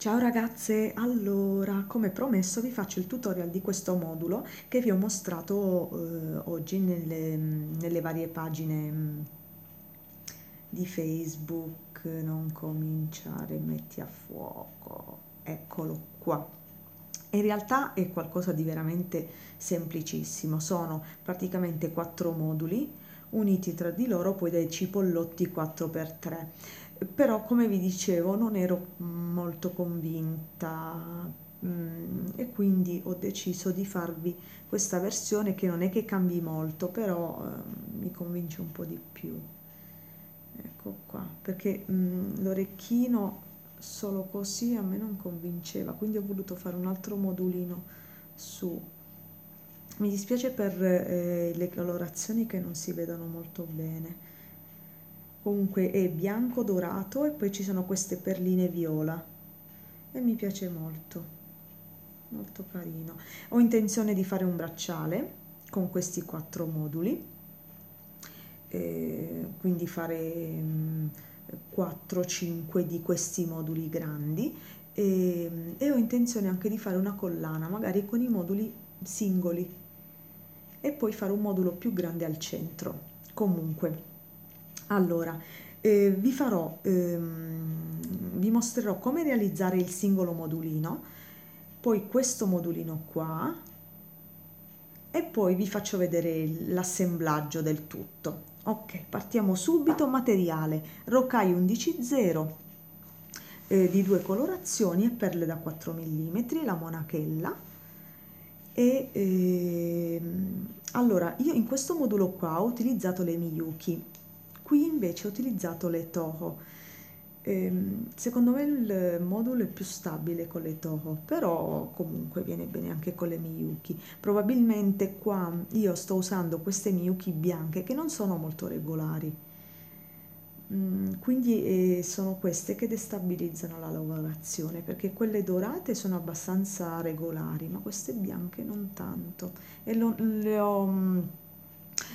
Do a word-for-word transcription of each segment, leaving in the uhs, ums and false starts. Ciao ragazze, allora come promesso vi faccio il tutorial di questo modulo che vi ho mostrato eh, oggi nelle, nelle varie pagine mh, di Facebook. Non cominciare, metti a fuoco, eccolo qua. In realtà è qualcosa di veramente semplicissimo, sono praticamente quattro moduli uniti tra di loro poi dai cipollotti quattro per tre. Però, come vi dicevo, non ero molto convinta mh, e quindi ho deciso di farvi questa versione che non è che cambi molto, però eh, mi convince un po' di più. Ecco qua, perché l'orecchino solo così a me non convinceva, quindi ho voluto fare un altro modulino su. Mi dispiace per eh, le colorazioni che non si vedono molto bene. Comunque è bianco dorato e poi ci sono queste perline viola e mi piace molto, molto carino. Ho intenzione di fare un bracciale con questi quattro moduli, eh, quindi fare quattro cinque di questi moduli grandi e, e ho intenzione anche di fare una collana magari con i moduli singoli e poi fare un modulo più grande al centro. Comunque, allora, eh, vi farò, ehm, vi mostrerò come realizzare il singolo modulino, poi questo modulino qua, e poi vi faccio vedere l'assemblaggio del tutto. Ok, partiamo subito. Materiale, rocaille undici zero eh, di due colorazioni e perle da quattro millimetri, la monachella. E ehm, allora, io in questo modulo qua ho utilizzato le Miyuki. Qui invece ho utilizzato le Tōhō. Ehm, secondo me il modulo è più stabile con le Tōhō, però comunque viene bene anche con le Miyuki. Probabilmente qua io sto usando queste Miyuki bianche che non sono molto regolari, mm, quindi eh, sono queste che destabilizzano la lavorazione, perché quelle dorate sono abbastanza regolari, ma queste bianche non tanto. E lo, le ho...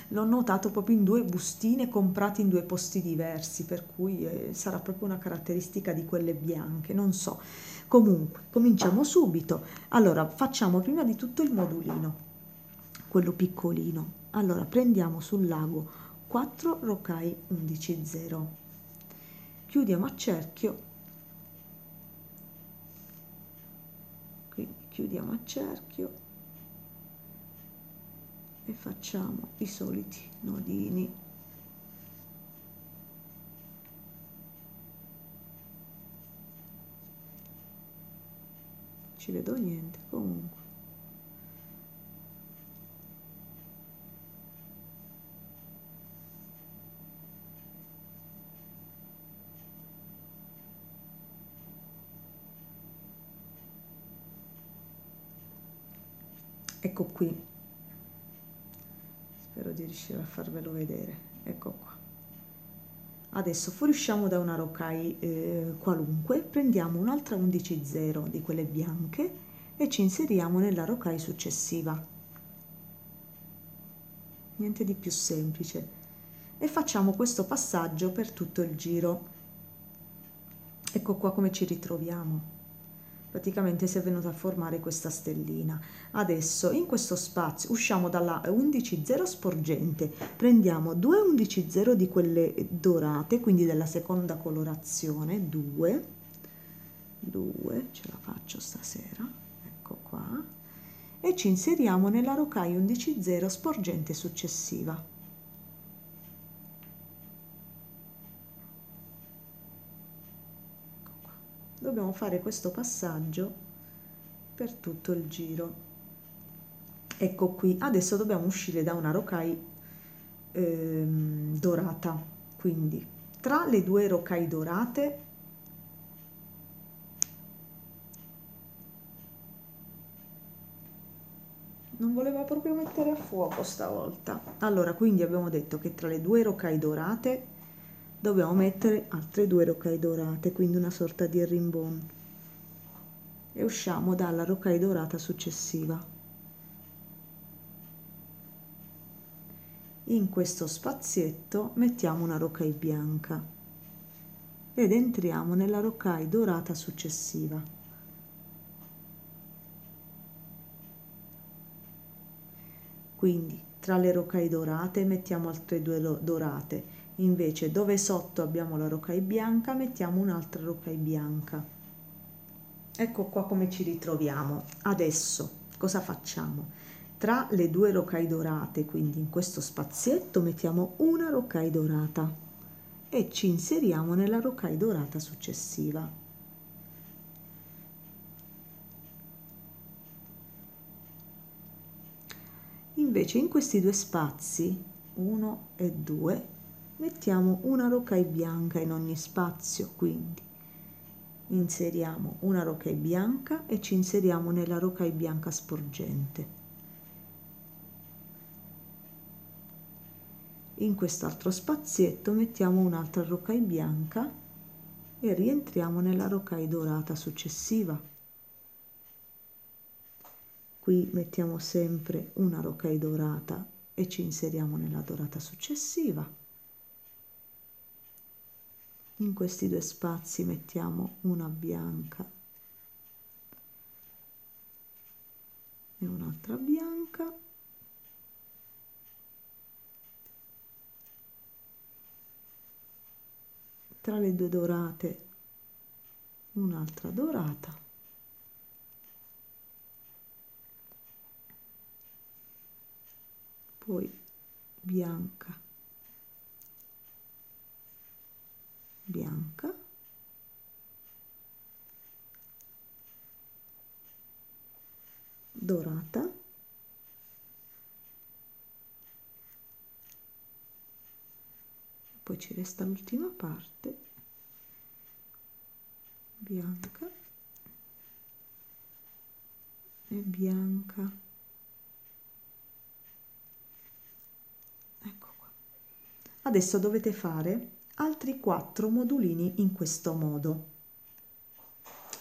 L'ho notato proprio in due bustine comprate in due posti diversi, per cui eh, sarà proprio una caratteristica di quelle bianche, non so. Comunque, cominciamo subito. Allora, facciamo prima di tutto il modulino, quello piccolino. Allora, prendiamo sul lago quattro rocaille undici zero. Chiudiamo a cerchio. Quindi chiudiamo a cerchio. E facciamo i soliti nodini, ci vedo niente comunque, ecco qui. Spero di riuscire a farvelo vedere. Ecco qua. Adesso fuoriusciamo da una rocaille eh, qualunque, prendiamo un'altra undici zero di quelle bianche e ci inseriamo nella rocaille successiva. Niente di più semplice. E facciamo questo passaggio per tutto il giro. Ecco qua come ci ritroviamo. Praticamente si è venuta a formare questa stellina. Adesso in questo spazio usciamo dalla undici zero sporgente, prendiamo due undici zero di quelle dorate, quindi della seconda colorazione, due, due, ce la faccio stasera, ecco qua, e ci inseriamo nella rocaille undici zero sporgente successiva. Dobbiamo fare questo passaggio per tutto il giro. Ecco qui. Adesso dobbiamo uscire da una rocaille ehm, dorata, quindi tra le due rocaille dorate non voleva proprio mettere a fuoco stavolta. Allora, quindi abbiamo detto che tra le due rocaille dorate dobbiamo mettere altre due rocaille dorate, quindi una sorta di rimbon, e usciamo dalla rocaille dorata successiva. In questo spazietto mettiamo una rocaille bianca, ed entriamo nella rocaille dorata successiva. Quindi tra le rocaille dorate mettiamo altre due dorate, invece dove sotto abbiamo la rocaille bianca mettiamo un'altra rocaille bianca. Ecco qua come ci ritroviamo. Adesso cosa facciamo? Tra le due rocaille dorate, quindi in questo spazietto, mettiamo una rocaille dorata e ci inseriamo nella rocaille dorata successiva. Invece in questi due spazi, uno e due, mettiamo una rocaille bianca in ogni spazio, quindi inseriamo una rocaille bianca e ci inseriamo nella rocaille bianca sporgente. In quest'altro spazietto mettiamo un'altra rocaille bianca e rientriamo nella rocaille dorata successiva. Qui mettiamo sempre una rocaille dorata e ci inseriamo nella dorata successiva. In questi due spazi mettiamo una bianca e un'altra bianca. Tra le due dorate un'altra dorata. Poi bianca, bianca, dorata, poi ci resta l'ultima parte, bianca e bianca. Ecco qua. Adesso dovete fare altri quattro modulini in questo modo.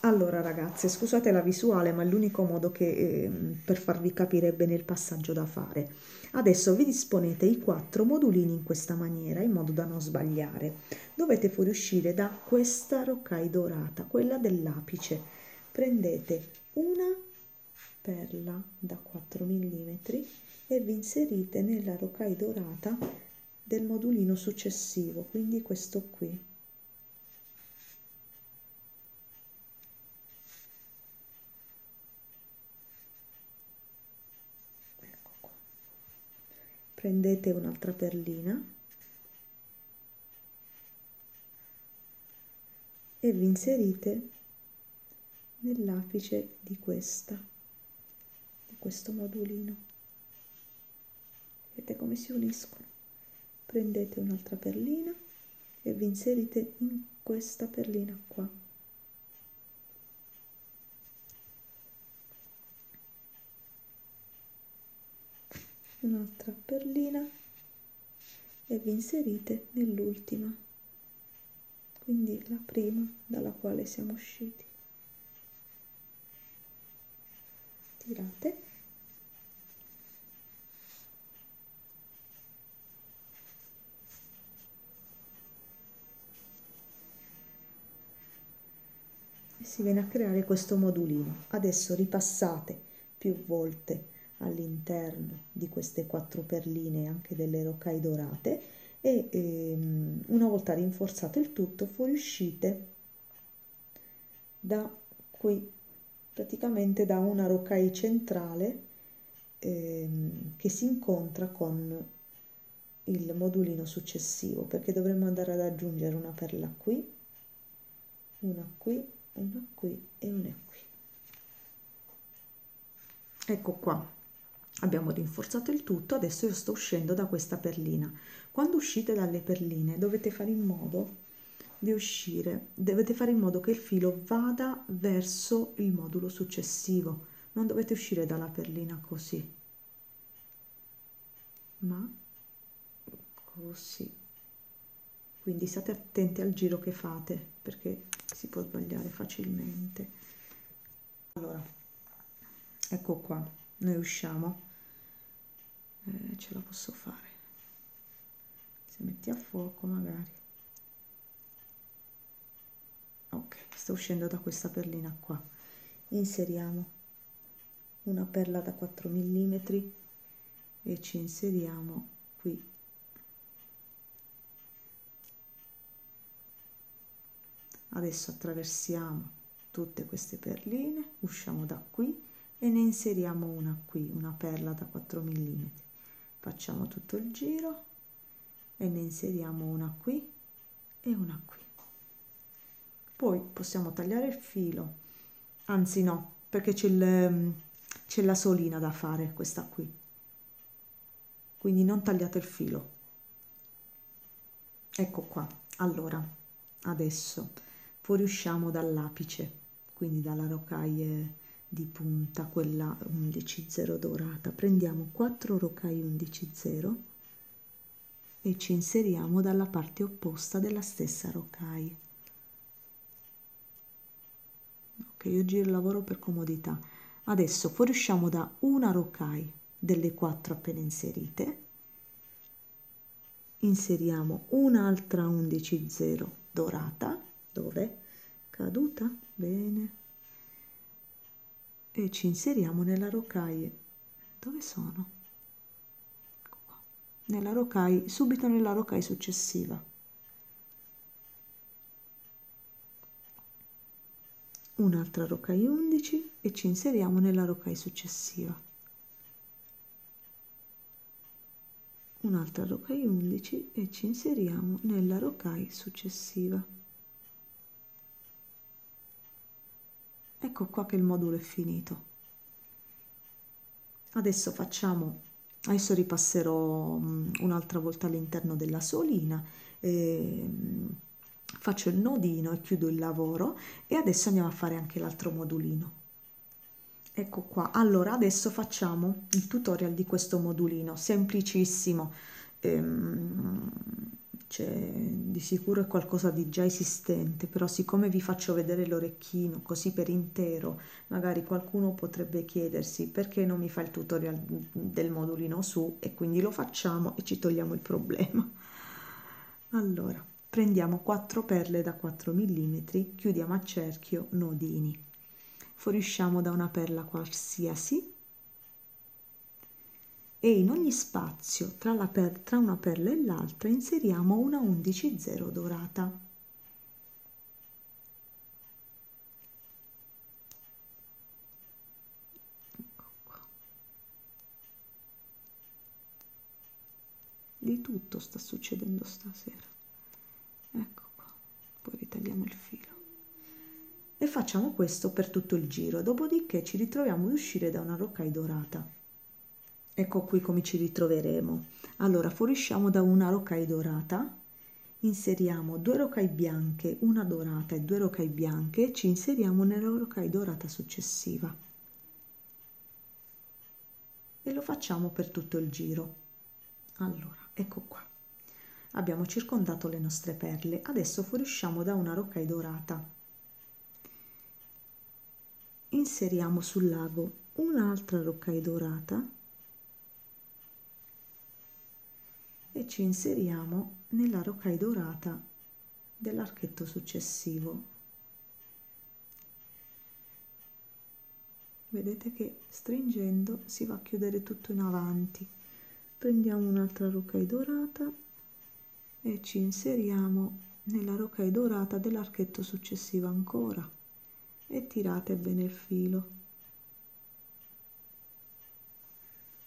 Allora ragazze, scusate la visuale, ma è l'unico modo che, eh, per farvi capire bene il passaggio da fare. Adesso vi disponete i quattro modulini in questa maniera, in modo da non sbagliare. Dovete fuoriuscire da questa rocaille dorata, quella dell'apice. Prendete una perla da quattro millimetri e vi inserite nella rocaille dorata del modulino successivo, quindi questo qui. Prendete un'altra perlina e vi inserite nell'apice di questa, di questo modulino. Vedete come si uniscono? Prendete un'altra perlina e vi inserite in questa perlina qua. Un'altra perlina e vi inserite nell'ultima, quindi la prima dalla quale siamo usciti. Tirate e si viene a creare questo modulino. Adesso ripassate più volte all'interno di queste quattro perline anche delle rocaille dorate e ehm, una volta rinforzato il tutto fuoriuscite da qui, praticamente da una rocaille centrale ehm, che si incontra con il modulino successivo, perché dovremmo andare ad aggiungere una perla qui, una qui, una qui e una qui. Ecco qua. Abbiamo rinforzato il tutto, adesso io sto uscendo da questa perlina. Quando uscite dalle perline dovete fare in modo di uscire, dovete fare in modo che il filo vada verso il modulo successivo. Non dovete uscire dalla perlina così, ma così. Quindi state attenti al giro che fate, perché si può sbagliare facilmente. Allora, ecco qua. Noi usciamo, eh, ce la posso fare, se metti a fuoco magari, sta uscendo da questa perlina qua. Inseriamo una perla da quattro millimetri e ci inseriamo qui. Adesso attraversiamo tutte queste perline, usciamo da qui e ne inseriamo una qui, una perla da quattro millimetri. Facciamo tutto il giro e ne inseriamo una qui e una qui. Poi possiamo tagliare il filo, anzi no, perché c'è la solina da fare, questa qui, quindi non tagliate il filo. Ecco qua. Allora adesso fuoriusciamo dall'apice, quindi dalla rocaille di punta, quella undici zero dorata. Prendiamo quattro rocaille undici zero e ci inseriamo dalla parte opposta della stessa rocaille. Ok, io giro il lavoro per comodità. Adesso fuoriusciamo da una rocaille delle quattro appena inserite, inseriamo un'altra undici zero dorata, dove? Caduta? Bene. E ci inseriamo nella rocaille. Dove sono? Ecco qua. Nella rocaille, subito nella rocaille successiva. Un'altra rocaille undici e ci inseriamo nella rocaille successiva. Un'altra rocaille undici e ci inseriamo nella rocaille successiva. Ecco qua che il modulo è finito. Adesso facciamo, adesso ripasserò un'altra volta all'interno della solina, e faccio il nodino e chiudo il lavoro, e adesso andiamo a fare anche l'altro modulino. Ecco qua. Allora adesso facciamo il tutorial di questo modulino, semplicissimo. ehm, Cioè, di sicuro è qualcosa di già esistente, però siccome vi faccio vedere l'orecchino così per intero, magari qualcuno potrebbe chiedersi perché non mi fa il tutorial del modulino su, e quindi lo facciamo e ci togliamo il problema. Allora, prendiamo quattro perle da quattro millimetri, chiudiamo a cerchio, nodini. Fuoriusciamo da una perla qualsiasi e in ogni spazio tra, la per, tra una perla e l'altra inseriamo una undici zero dorata. Ecco qua. Di tutto sta succedendo stasera. Ecco qua. Poi ritagliamo il filo. E facciamo questo per tutto il giro, dopodiché ci ritroviamo ad uscire da una rocaille dorata. Ecco qui come ci ritroveremo. Allora fuoriusciamo da una rocaille dorata, inseriamo due rocaille bianche, una dorata e due rocaille bianche, e ci inseriamo nella rocaille dorata successiva, e lo facciamo per tutto il giro. Allora ecco qua, abbiamo circondato le nostre perle. Adesso fuoriusciamo da una rocaille dorata, inseriamo sul lago un'altra rocaille dorata e ci inseriamo nella rocaille dorata dell'archetto successivo. Vedete che stringendo si va a chiudere tutto in avanti. Prendiamo un'altra rocaille dorata e ci inseriamo nella rocaille dorata dell'archetto successivo ancora, e tirate bene il filo.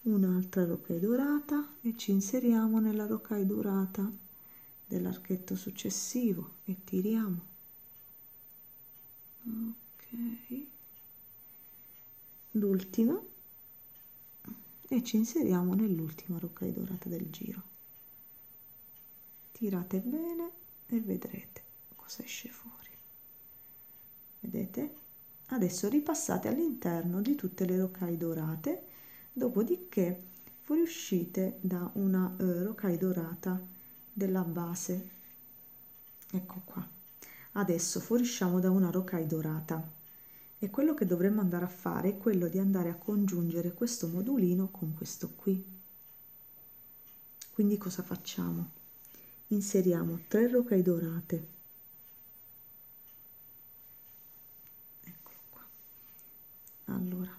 Un'altra rocaille dorata e ci inseriamo nella rocaille dorata dell'archetto successivo e tiriamo. Ok, l'ultima, e ci inseriamo nell'ultima rocaille dorata del giro. Tirate bene e vedrete cosa esce fuori. Vedete? Adesso ripassate all'interno di tutte le rocaille dorate. Dopodiché fuoriuscite da una eh, rocaille dorata della base. Ecco qua. Adesso fuoriusciamo da una rocaille dorata, e quello che dovremmo andare a fare è quello di andare a congiungere questo modulino con questo qui. Quindi cosa facciamo? Inseriamo tre rocaille dorate, Allora,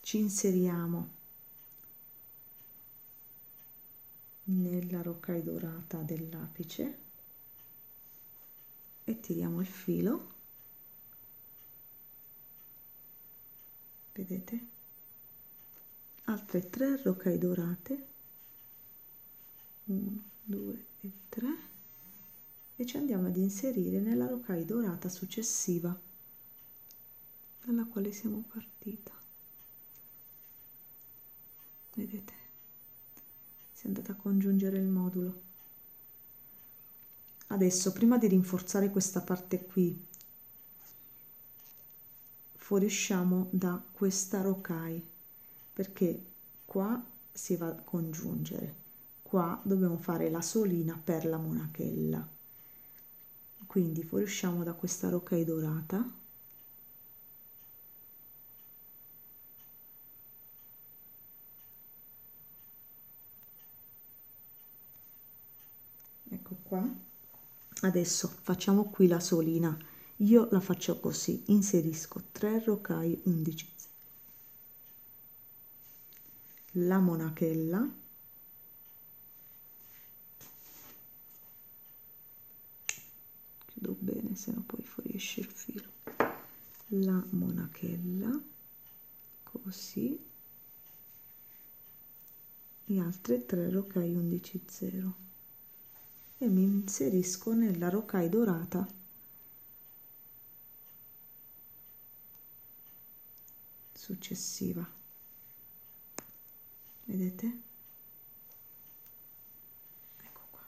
ci inseriamo nella rocaille dorata dell'apice e tiriamo il filo, vedete? Altre tre rocaille dorate, uno, due e tre, e ci andiamo ad inserire nella rocaille dorata successiva dalla quale siamo partita, vedete? Si è andata a congiungere il modulo. Adesso, prima di rinforzare questa parte qui, fuoriusciamo da questa rocaille, perché qua si va a congiungere, qua dobbiamo fare la solina per la monachella, quindi fuoriusciamo da questa rocaille dorata, ecco qua. Adesso facciamo qui la solina. Io la faccio così, inserisco tre rocaille undici, la monachella, chiudo bene se no poi fuoriesce il filo, la monachella, così, e altre tre rocaille undici zero, e mi inserisco nella rocaille dorata successiva, vedete? Ecco qua.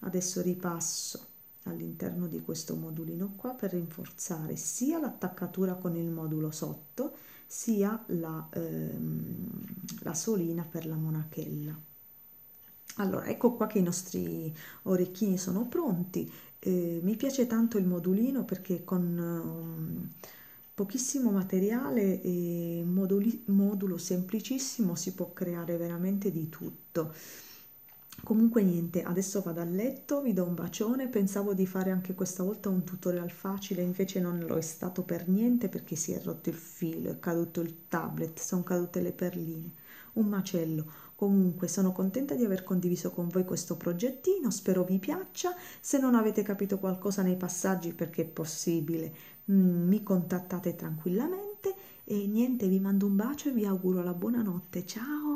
Adesso ripasso all'interno di questo modulino qua per rinforzare sia l'attaccatura con il modulo sotto sia la, ehm, la solina per la monachella. Allora, ecco qua che i nostri orecchini sono pronti. Eh, mi piace tanto il modulino perché con um, pochissimo materiale e moduli, modulo semplicissimo si può creare veramente di tutto. Comunque niente, adesso vado a letto, vi do un bacione. Pensavo di fare anche questa volta un tutorial facile, invece non lo è stato per niente perché si è rotto il filo, è caduto il tablet, sono cadute le perline, un macello. Comunque sono contenta di aver condiviso con voi questo progettino, spero vi piaccia. Se non avete capito qualcosa nei passaggi, perché è possibile, mi contattate tranquillamente. E niente, vi mando un bacio e vi auguro la buonanotte, ciao!